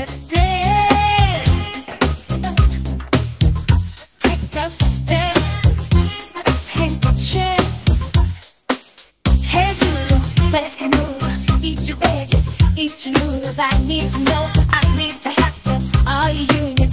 It's dead. Take a step, hang your chest. Hey Doodle, let's Kinoodle. Eat your veggies, eat your noodles. I need to know, I need to have to. All you need.